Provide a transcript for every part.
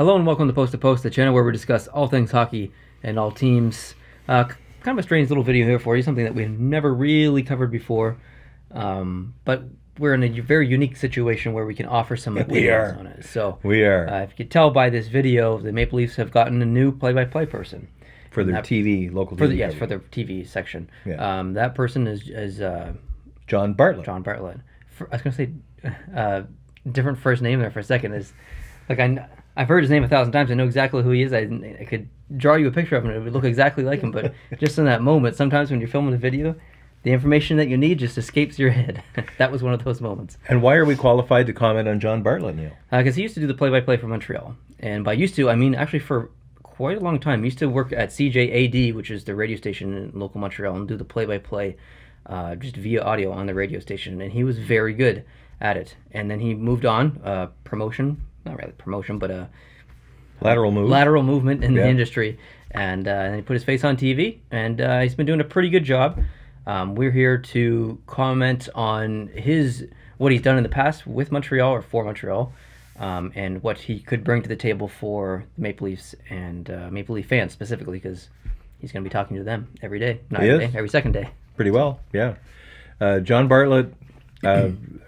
Hello and welcome to Post2Post, the channel where we discuss all things hockey and all teams. Kind of a strange little video here for you, something that we've never really covered before, but we're in a very unique situation where we can offer some opinions on it. So we are. If you could tell by this video, the Maple Leafs have gotten a new play-by-play person for their TV, local TV. Yes, for their TV section. Yeah. That person is John Bartlett. John Bartlett. I was going to say different first name there for a second. Is like I've heard his name 1,000 times. I know exactly who he is. I could draw you a picture of him. It would look exactly like him. But just in that moment, sometimes when you're filming a video, the information that you need just escapes your head. That was one of those moments. And why are we qualified to comment on John Bartlett, Neil? Because he used to do the play-by-play for Montreal. And by used to, I mean actually for quite a long time. He used to work at CJAD, which is the radio station in local Montreal, and do the play-by-play just via audio on the radio station. And he was very good at it. And then he moved on, promotion. Not really promotion, but a lateral movement in the industry, and then he put his face on TV, and he's been doing a pretty good job. We're here to comment on what he's done in the past with Montreal or for Montreal, and what he could bring to the table for the Maple Leafs and Maple Leaf fans specifically, because he's going to be talking to them every day, every second day. Pretty well, yeah. John Bartlett.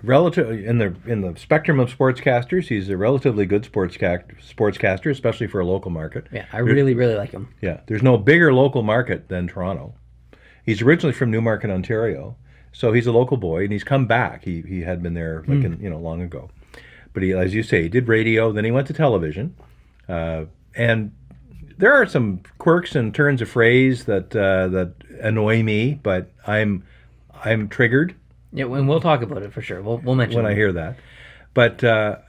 Relatively in the spectrum of sportscasters, he's a relatively good sportscaster, especially for a local market. Yeah, I really like him. Yeah, there's no bigger local market than Toronto. He's originally from Newmarket, Ontario, so he's a local boy, and he's come back. He had been there like long ago, but he, as you say, he did radio, then he went to television, and there are some quirks and turns of phrase that that annoy me, but I'm triggered. Yeah, and we'll talk about it for sure. We'll mention when I hear that. But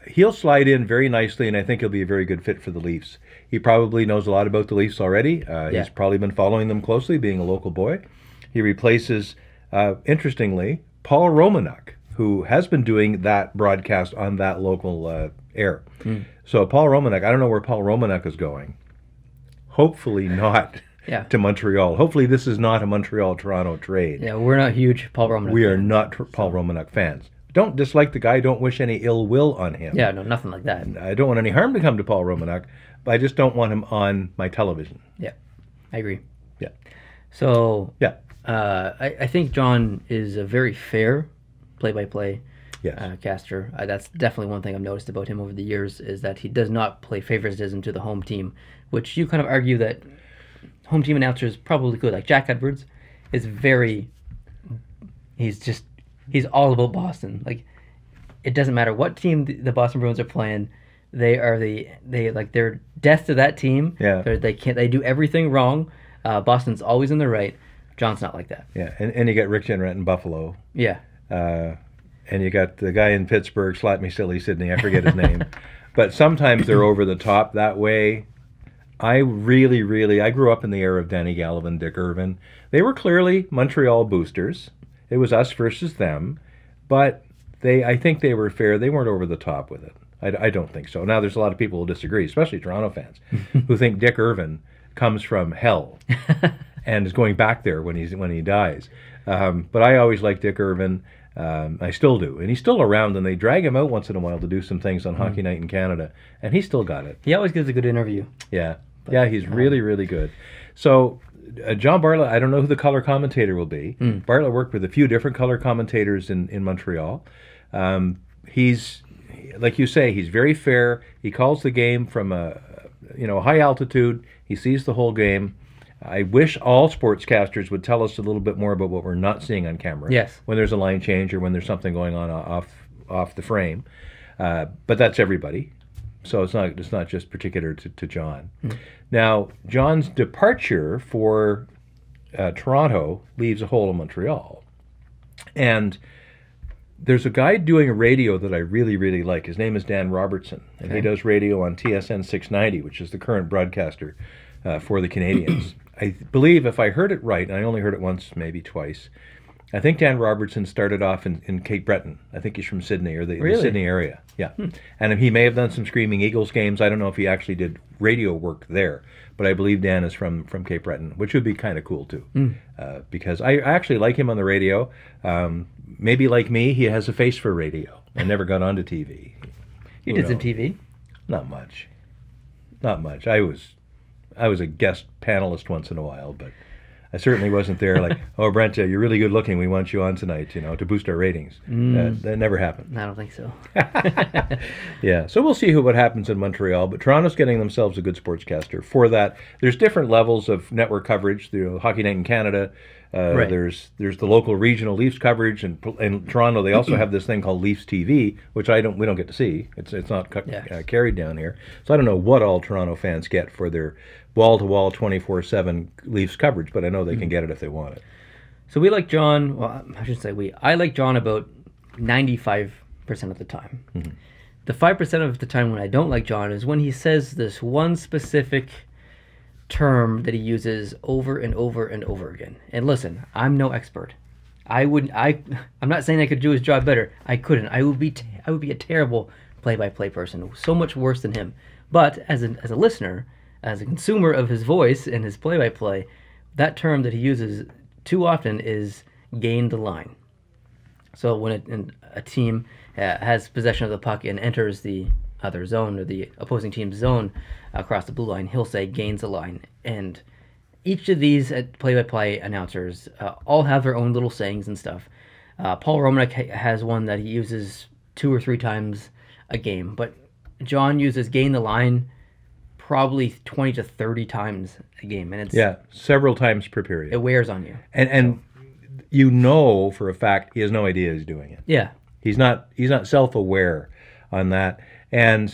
he'll slide in very nicely, and I think he'll be a very good fit for the Leafs. He probably knows a lot about the Leafs already. He's probably been following them closely, being a local boy. He replaces, interestingly, Paul Romanuk, who has been doing that broadcast on that local air. Mm. So Paul Romanuk, I don't know where Paul Romanuk is going. Hopefully not. Yeah. To Montreal. Hopefully this is not a Montreal-Toronto trade. Yeah, we're not huge Paul Romanuk fans. We are not Paul Romanuk fans. Don't dislike the guy. Don't wish any ill will on him. Yeah, no, nothing like that. I don't want any harm to come to Paul Romanuk, but I just don't want him on my television. Yeah, I agree. Yeah. So, yeah, I think John is a very fair play-by-play caster. That's definitely one thing I've noticed about him over the years, is that he does not play favoritism to the home team, which you kind of argue that home team announcers probably could. Like Jack Edwards is very, he's all about Boston. Like, it doesn't matter what team the Boston Bruins are playing, they're death to that team. Yeah, they do everything wrong. Boston's always in the right. John's not like that. Yeah, and you got Rick Jenrett in Buffalo. Yeah, and you got the guy in Pittsburgh, slap me silly Sydney. I forget his name, but sometimes they're over the top that way. I really, I grew up in the era of Danny Gallivan, Dick Irvin. They were clearly Montreal boosters. It was us versus them, but I think they were fair. They weren't over the top with it. I don't think so. Now, there's a lot of people who disagree, especially Toronto fans, who think Dick Irvin comes from hell and is going back there when he dies. But I always liked Dick Irvin. I still do, and he's still around, and they drag him out once in a while to do some things on Hockey Night in Canada, and he still got it. He always gives a good interview. Yeah, but, yeah, he's really good. So John Bartlett, I don't know who the color commentator will be. Mm. Bartlett worked with a few different color commentators in Montreal. He's, like you say, he's very fair. He calls the game from a high altitude. He sees the whole game. I wish all sportscasters would tell us a little bit more about what we're not seeing on camera. Yes. When there's a line change or when there's something going on off the frame, but that's everybody, so it's not just particular to John. Mm. Now, John's departure for Toronto leaves a hole in Montreal, and there's a guy doing radio that I really like. His name is Dan Robertson, and he does radio on TSN 690, which is the current broadcaster for the Canadians. I believe, if I heard it right, and I only heard it once, maybe twice, I think Dan Robertson started off in Cape Breton. I think he's from Sydney, or the Sydney area. Yeah. Hmm. And he may have done some Screaming Eagles games. I don't know if he actually did radio work there, but I believe Dan is from Cape Breton, which would be kind of cool, too, because I actually like him on the radio. Maybe like me, he has a face for radio. I never got onto TV. You did some TV? Not much. Not much. I was a guest panelist once in a while, but I certainly wasn't there like, oh, Brent, you're really good looking. We want you on tonight, you know, to boost our ratings. That never happened. I don't think so. Yeah, so we'll see what happens in Montreal. But Toronto's getting themselves a good sportscaster for that. There's different levels of network coverage. You know, Hockey Night in Canada. Right. There's the local regional Leafs coverage, and in Toronto they also have this thing called Leafs TV, which we don't get to see. It's not carried down here, so I don't know what all Toronto fans get for their wall-to-wall 24/7 Leafs coverage, but I know they can get it if they want it. So we like John. Well, I shouldn't say we. I like John about 95% of the time. The 5% of the time when I don't like John is when he says this one specific term that he uses over and over and over again. And listen, I'm no expert. I'm not saying I could do his job better. I couldn't. I would be a terrible play-by-play person, so much worse than him. But as a listener, as a consumer of his voice and his play-by-play, that term that he uses too often is gain the line. So when a team has possession of the puck and enters the other zone or the opposing team's zone across the blue line, he'll say gains the line. And each of these play-by-play announcers all have their own little sayings and stuff. Paul Romanuk has one that he uses 2 or 3 times a game, but John uses gain the line probably 20 to 30 times a game, and it's several times per period. It wears on you, and so, you know for a fact he has no idea he's doing it. Yeah, he's not self-aware on that. And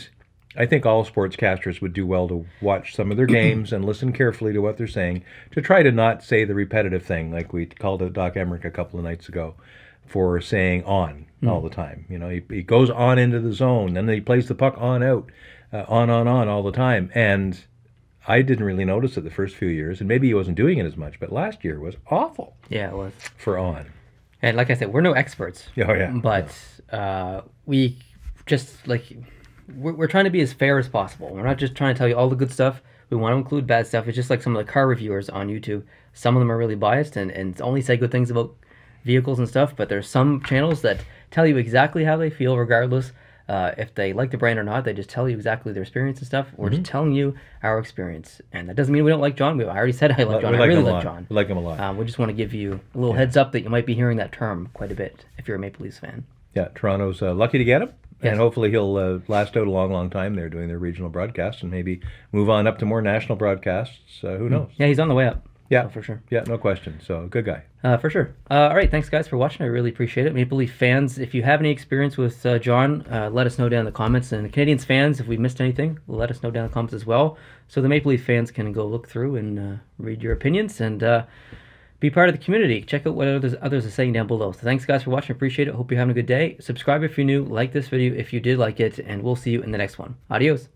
I think all sportscasters would do well to watch some of their games and listen carefully to what they're saying, to try to not say the repetitive thing, like we called out Doc Emrick a couple of nights ago for saying on all the time. You know, he goes on into the zone, and then he plays the puck on out, on all the time. And I didn't really notice it the first few years, and maybe he wasn't doing it as much, but last year was awful. Yeah, it was. For on. And like I said, we're no experts. Oh, yeah. But we just, like... We're trying to be as fair as possible. We're not just trying to tell you all the good stuff. We want to include bad stuff. It's just like some of the car reviewers on YouTube. Some of them are really biased and only say good things about vehicles and stuff, but there's some channels that tell you exactly how they feel regardless if they like the brand or not. They just tell you exactly their experience and stuff. We're just telling you our experience. And that doesn't mean we don't like John. I already said I like John. I really like John. We like him a lot. We just want to give you a little heads up that you might be hearing that term quite a bit if you're a Maple Leafs fan. Yeah, Toronto's lucky to get him. Yes. And hopefully he'll last out a long, long time there doing their regional broadcasts and maybe move on up to more national broadcasts. Who knows? Yeah, he's on the way up. Yeah. So for sure. Yeah, no question. So, good guy. For sure. All right, thanks, guys, for watching. I really appreciate it. Maple Leaf fans, if you have any experience with John, let us know down in the comments. And the Canadians fans, if we missed anything, let us know down in the comments as well. So the Maple Leaf fans can go look through and read your opinions and be part of the community. Check out what others are saying down below. So thanks, guys, for watching. Appreciate it. Hope you're having a good day. Subscribe if you're new. Like this video if you did like it. And we'll see you in the next one. Adios.